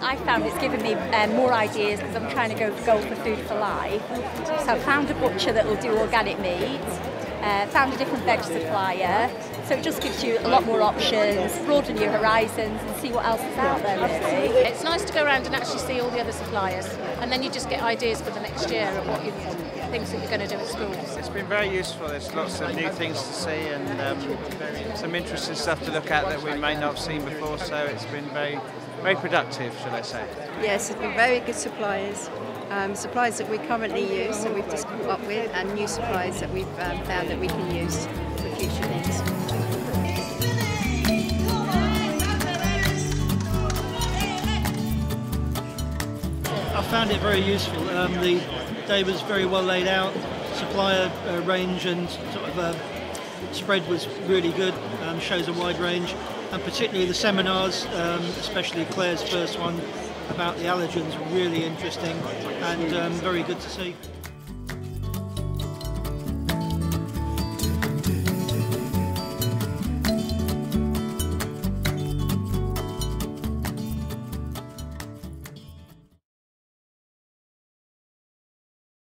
I found it's given me more ideas because I'm trying to go for food for life. So I found a butcher that will do organic meat, found a different veg supplier. So it just gives you a lot more options, broaden your horizons and see what else is out there. Really. It's nice to go around and actually see all the other suppliers, and then you just get ideas for the next year of what you things that you're going to do at school. It's been very useful. There's lots of new things to see and some interesting stuff to look at that we may not have seen before. So it's been very productive, shall I say. Yes, it's been very good suppliers. Suppliers that we currently use, that we've just caught up with, and new suppliers that we've found that we can use for future things. I found it very useful. The day was very well laid out. Supplier range and sort of spread was really good. Shows a wide range, and particularly the seminars, especially Claire's first one about the allergens, were really interesting and very good to see.